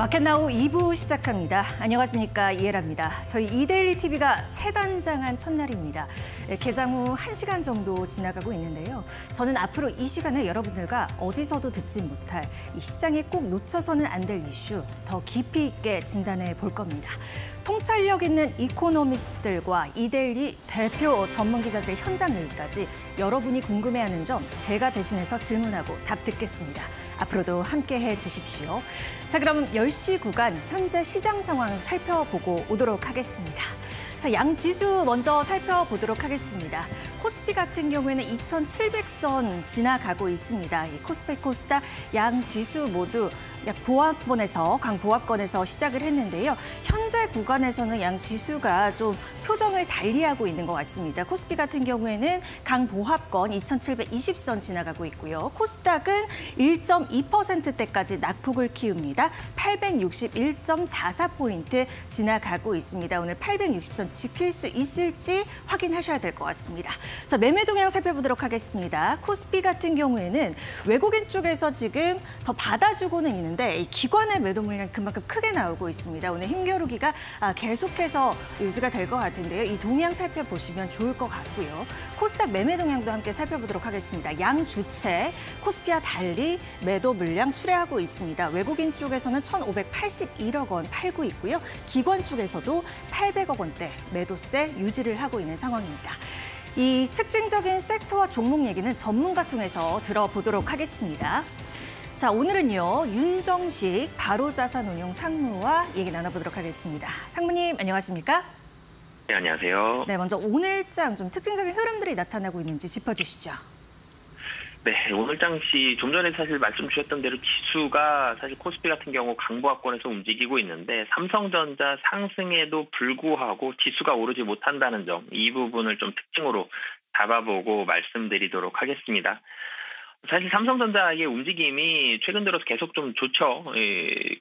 마켓나우 2부 시작합니다. 안녕하십니까, 이혜라입니다. 저희 이데일리 TV가 새 단장한 첫날입니다. 개장 후 1시간 정도 지나가고 있는데요. 저는 앞으로 이 시간에 여러분들과 어디서도 듣지 못할 이 시장에 꼭 놓쳐서는 안 될 이슈 더 깊이 있게 진단해 볼 겁니다. 통찰력 있는 이코노미스트들과 이데일리 대표 전문 기자들의 현장 얘기까지 여러분이 궁금해하는 점 제가 대신해서 질문하고 답 듣겠습니다. 앞으로도 함께해 주십시오. 자, 그럼 10시 구간 현재 시장 상황 살펴보고 오도록 하겠습니다. 자, 양 지수 먼저 살펴보도록 하겠습니다. 코스피 같은 경우에는 2,700선 지나가고 있습니다. 이 코스피, 코스닥 양 지수 모두 강보합권에서 시작을 했는데요. 현재 구간에서는 양 지수가 좀 표정을 달리하고 있는 것 같습니다. 코스피 같은 경우에는 강보합권 2,720선 지나가고 있고요. 코스닥은 1.2%대까지 낙폭을 키웁니다. 861.44포인트 지나가고 있습니다. 오늘 860선 지킬 수 있을지 확인하셔야 될 것 같습니다. 자, 매매 동향 살펴보도록 하겠습니다. 코스피 같은 경우에는 외국인 쪽에서 지금 더 받아주고는 있는 이 기관의 매도 물량 그만큼 크게 나오고 있습니다. 오늘 힘겨루기가 계속해서 유지가 될 것 같은데요. 이 동향 살펴보시면 좋을 것 같고요. 코스닥 매매 동향도 함께 살펴보도록 하겠습니다. 양 주체 코스피와 달리 매도 물량 출회하고 있습니다. 외국인 쪽에서는 1,581억 원 팔고 있고요. 기관 쪽에서도 800억 원대 매도세 유지를 하고 있는 상황입니다. 이 특징적인 섹터와 종목 얘기는 전문가 통해서 들어보도록 하겠습니다. 자, 오늘은요, 윤정식 바로 자산운용 상무와 얘기 나눠보도록 하겠습니다. 상무님, 안녕하십니까? 네, 안녕하세요. 네, 먼저 오늘장 좀 특징적인 흐름들이 나타나고 있는지 짚어주시죠. 네, 오늘장 시 좀 전에 사실 말씀 주셨던 대로 지수가 사실 코스피 같은 경우 강보합권에서 움직이고 있는데 삼성전자 상승에도 불구하고 지수가 오르지 못한다는 점, 이 부분을 좀 특징으로 잡아보고 말씀드리도록 하겠습니다. 사실 삼성전자의 움직임이 최근 들어서 계속 좀 좋죠.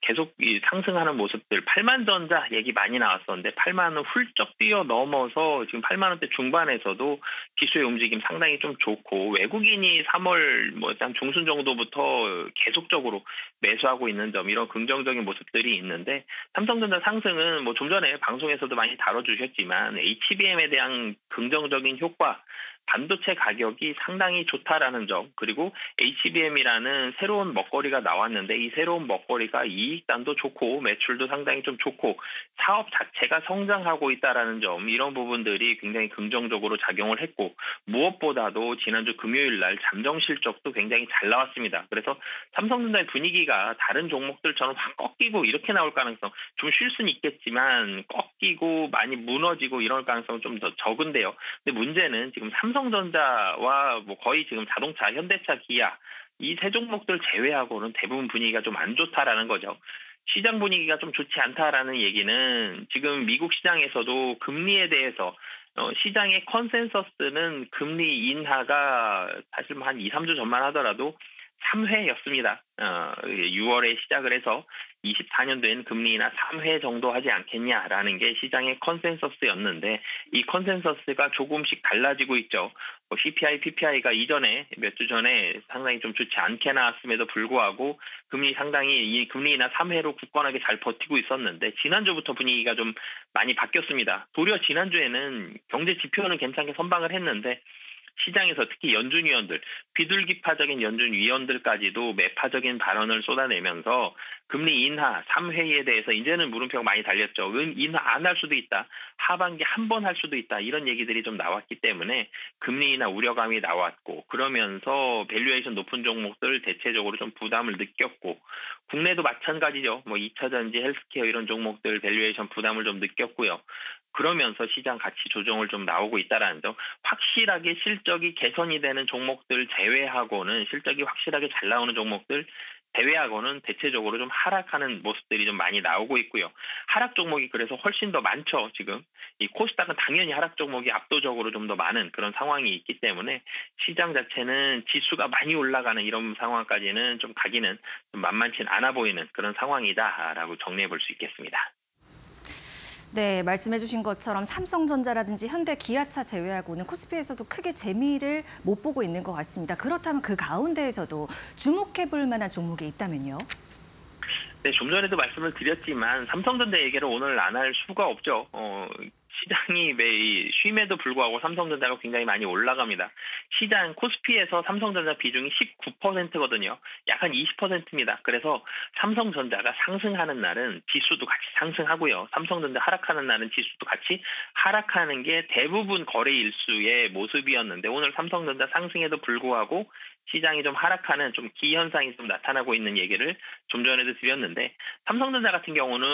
계속 상승하는 모습들, 8만 전자 얘기 많이 나왔었는데 8만 원 훌쩍 뛰어넘어서 지금 8만 원대 중반에서도 지수의 움직임 상당히 좀 좋고, 외국인이 3월 한 중순 정도부터 계속적으로 매수하고 있는 점, 이런 긍정적인 모습들이 있는데 삼성전자 상승은 좀 전에 방송에서도 많이 다뤄주셨지만 HBM에 대한 긍정적인 효과, 반도체 가격이 상당히 좋다라는 점, 그리고 HBM이라는 새로운 먹거리가 나왔는데 이 새로운 먹거리가 이익단도 좋고 매출도 상당히 좀 좋고 사업 자체가 성장하고 있다라는 점, 이런 부분들이 굉장히 긍정적으로 작용을 했고, 무엇보다도 지난주 금요일 날 잠정 실적도 굉장히 잘 나왔습니다. 그래서 삼성전자의 분위기가 다른 종목들처럼 확 꺾이고 이렇게 나올 가능성 좀 쉴 수는 있겠지만 꺾이고 많이 무너지고 이럴 가능성은 좀 더 적은데요. 근데 문제는 지금 삼성전자와 거의 지금 자동차, 현대차, 기아 이 세 종목들 제외하고는 대부분 분위기가 좀 안 좋다라는 거죠. 시장 분위기가 좀 좋지 않다라는 얘기는 지금 미국 시장에서도 금리에 대해서 시장의 컨센서스는 금리 인하가 사실 한 2, 3주 전만 하더라도 3회였습니다. 6월에 시작을 해서 24년도에는 금리 인하 3회 정도 하지 않겠냐라는 게 시장의 컨센서스였는데 이 컨센서스가 조금씩 달라지고 있죠. CPI, PPI가 이전에 몇 주 전에 상당히 좀 좋지 않게 나왔음에도 불구하고 금리 인하 3회로 굳건하게 잘 버티고 있었는데 지난주부터 분위기가 좀 많이 바뀌었습니다. 도리어 지난주에는 경제 지표는 괜찮게 선방을 했는데 시장에서 특히 연준위원들, 비둘기파적인 연준위원들까지도 매파적인 발언을 쏟아내면서 금리 인하 3회에 대해서 이제는 물음표가 많이 달렸죠. 인하 안 할 수도 있다, 하반기 한 번 할 수도 있다, 이런 얘기들이 좀 나왔기 때문에 금리 인하 우려감이 나왔고, 그러면서 밸류에이션 높은 종목들 대체적으로 좀 부담을 느꼈고, 국내도 마찬가지죠. 2차전지, 헬스케어 이런 종목들 밸류에이션 부담을 좀 느꼈고요. 그러면서 시장 가치 조정을 좀 나오고 있다는 점, 확실하게 실적이 개선이 되는 종목들 제외하고는 실적이 확실하게 잘 나오는 종목들 제외하고는 대체적으로 좀 하락하는 모습들이 좀 많이 나오고 있고요. 하락 종목이 그래서 훨씬 더 많죠. 지금 이 코스닥은 당연히 하락 종목이 압도적으로 좀 더 많은 그런 상황이 있기 때문에 시장 자체는 지수가 많이 올라가는 이런 상황까지는 좀 가기는 만만치 않아 보이는 그런 상황이다라고 정리해 볼 수 있겠습니다. 네, 말씀해주신 것처럼 삼성전자라든지 현대, 기아차 제외하고는 코스피에서도 크게 재미를 못 보고 있는 것 같습니다. 그렇다면 그 가운데에서도 주목해볼 만한 종목이 있다면요? 네, 좀 전에도 말씀을 드렸지만 삼성전자 얘기를 오늘 안 할 수가 없죠. 시장이 매일 쉼에도 불구하고 삼성전자가 굉장히 많이 올라갑니다. 시장 코스피에서 삼성전자 비중이 19%거든요. 약 한 20%입니다. 그래서 삼성전자가 상승하는 날은 지수도 같이 상승하고요. 삼성전자 하락하는 날은 지수도 같이 하락하는 게 대부분 거래 일수의 모습이었는데 오늘 삼성전자 상승에도 불구하고 시장이 좀 하락하는 좀 기현상이 좀 나타나고 있는 얘기를 좀 전에도 드렸는데 삼성전자 같은 경우는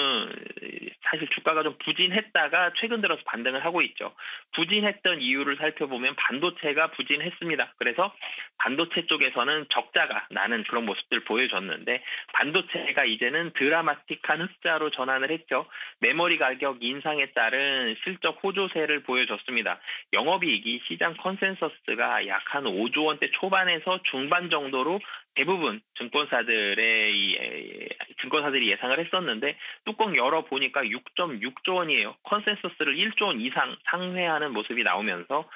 사실 주가가 좀 부진했다가 최근 들어서 반등을 하고 있죠. 부진했던 이유를 살펴보면 반도체가 부진했습니다. 그래서 반도체 쪽에서는 적자가 나는 그런 모습들 보여줬는데 반도체가 이제는 드라마틱한 흑자로 전환을 했죠. 메모리 가격 인상에 따른 실적 호조세를 보여줬습니다. 영업이익이 시장 컨센서스가 약 한 5조 원대 초반에서 중반 정도로 대부분 증권사들이 예상을 했었는데 뚜껑 열어보니까 6.6조 원이에요. 컨센서스를 1조 원 이상 상회하는 모습이 나오면서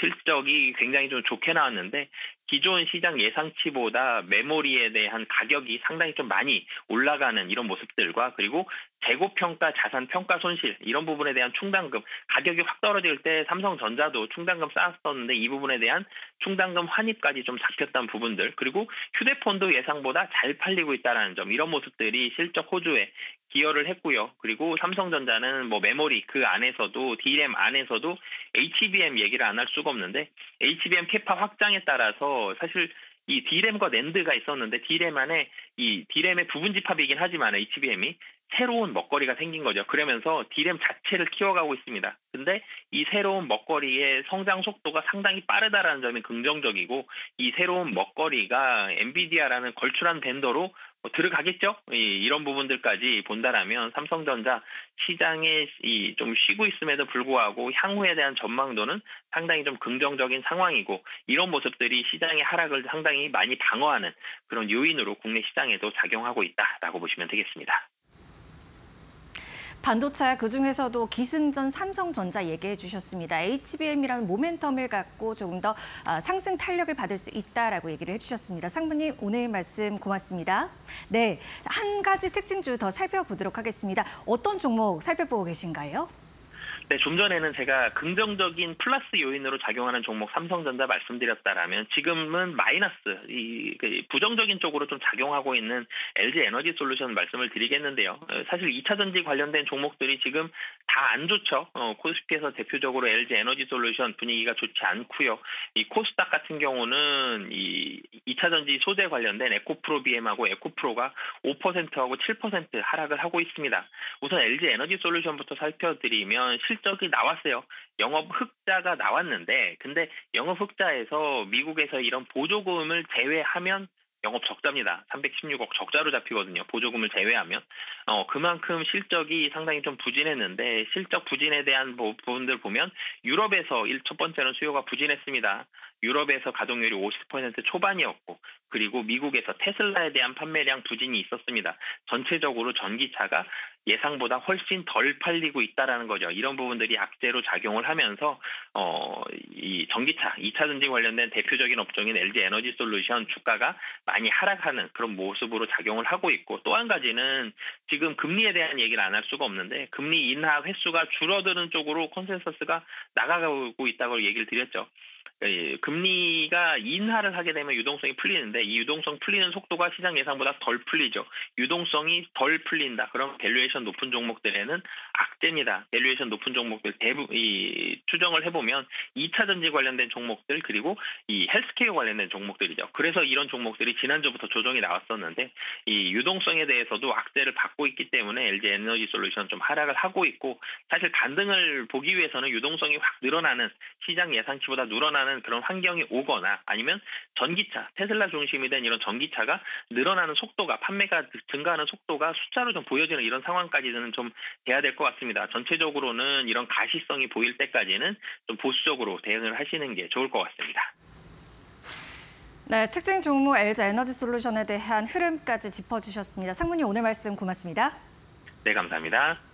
실적이 굉장히 좀 좋게 나왔는데 기존 시장 예상치보다 메모리에 대한 가격이 상당히 좀 많이 올라가는 이런 모습들과 그리고 재고평가, 자산평가 손실 이런 부분에 대한 충당금, 가격이 확 떨어질 때 삼성전자도 충당금 쌓았었는데 이 부분에 대한 충당금 환입까지 좀 잡혔던 부분들 그리고 휴대폰도 예상보다 잘 팔리고 있다는 점 이런 모습들이 실적 호조에 기여를 했고요. 그리고 삼성전자는 메모리 그 안에서도 DRAM 안에서도 HBM 얘기를 안 할 수가 없는데 HBM 캐파 확장에 따라서 사실 이 DRAM과 낸드가 있었는데 DRAM 안에 이 DRAM의 부분 집합이긴 하지만 HBM이 새로운 먹거리가 생긴 거죠. 그러면서 DRAM 자체를 키워가고 있습니다. 근데 이 새로운 먹거리의 성장 속도가 상당히 빠르다라는 점이 긍정적이고 이 새로운 먹거리가 엔비디아라는 걸출한 벤더로 들어가겠죠? 이런 부분들까지 본다라면 삼성전자 시장에 좀 쉬고 있음에도 불구하고 향후에 대한 전망도는 상당히 좀 긍정적인 상황이고 이런 모습들이 시장의 하락을 상당히 많이 방어하는 그런 요인으로 국내 시장에도 작용하고 있다라고 보시면 되겠습니다. 반도체 그중에서도 기승전 삼성전자 얘기해 주셨습니다. HBM이라는 모멘텀을 갖고 조금 더 상승 탄력을 받을 수 있다라고 얘기를 해주셨습니다. 상무님 오늘 말씀 고맙습니다. 네, 한 가지 특징주 더 살펴보도록 하겠습니다. 어떤 종목 살펴보고 계신가요? 네, 좀 전에는 제가 긍정적인 플러스 요인으로 작용하는 종목 삼성전자 말씀드렸다라면 지금은 마이너스, 부정적인 쪽으로 좀 작용하고 있는 LG 에너지 솔루션 말씀을 드리겠는데요. 사실 2차전지 관련된 종목들이 지금 다 안 좋죠. 코스피에서 대표적으로 LG 에너지 솔루션 분위기가 좋지 않고요. 이 코스닥 같은 경우는 이 2차전지 소재 관련된 에코프로 BM하고 에코프로가 5%하고 7% 하락을 하고 있습니다. 우선 LG 에너지 솔루션부터 살펴드리면 실적이 나왔어요. 영업 흑자가 나왔는데 근데 영업 흑자에서 미국에서 이런 보조금을 제외하면 영업 적자입니다. 316억 적자로 잡히거든요. 보조금을 제외하면. 그만큼 실적이 상당히 좀 부진했는데 실적 부진에 대한 부분들 보면 유럽에서 첫 번째는 수요가 부진했습니다. 유럽에서 가동률이 50% 초반이었고 그리고 미국에서 테슬라에 대한 판매량 부진이 있었습니다. 전체적으로 전기차가 예상보다 훨씬 덜 팔리고 있다는 거죠. 이런 부분들이 악재로 작용을 하면서 이 전기차, 2차전지 관련된 대표적인 업종인 LG 에너지 솔루션 주가가 많이 하락하는 그런 모습으로 작용을 하고 있고 또 한 가지는 지금 금리에 대한 얘기를 안 할 수가 없는데 금리 인하 횟수가 줄어드는 쪽으로 컨센서스가 나가고 있다고 얘기를 드렸죠. 금리가 인하를 하게 되면 유동성이 풀리는데 이 유동성 풀리는 속도가 시장 예상보다 덜 풀리죠. 유동성이 덜 풀린다. 그럼 밸류에이션 높은 종목들에는 악재입니다. 밸류에이션 높은 종목들 대부분 추정을 해보면 2차전지 관련된 종목들 그리고 이 헬스케어 관련된 종목들이죠. 그래서 이런 종목들이 지난주부터 조정이 나왔었는데 이 유동성에 대해서도 악재를 받고 있기 때문에 LG 에너지 솔루션 좀 하락을 하고 있고 사실 반등을 보기 위해서는 유동성이 확 늘어나는 시장 예상치보다 늘어나는 그런 환경이 오거나 아니면 전기차, 테슬라 중심이 된 이런 전기차가 늘어나는 속도가 판매가 증가하는 속도가 숫자로 좀 보여지는 이런 상황까지는 좀 돼야 될 것 같습니다. 전체적으로는 이런 가시성이 보일 때까지는 좀 보수적으로 대응을 하시는 게 좋을 것 같습니다. 네, 특징 종목 LG 에너지 솔루션에 대한 흐름까지 짚어주셨습니다. 상무님 오늘 말씀 고맙습니다. 네, 감사합니다.